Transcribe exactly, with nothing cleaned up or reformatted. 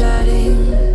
shining.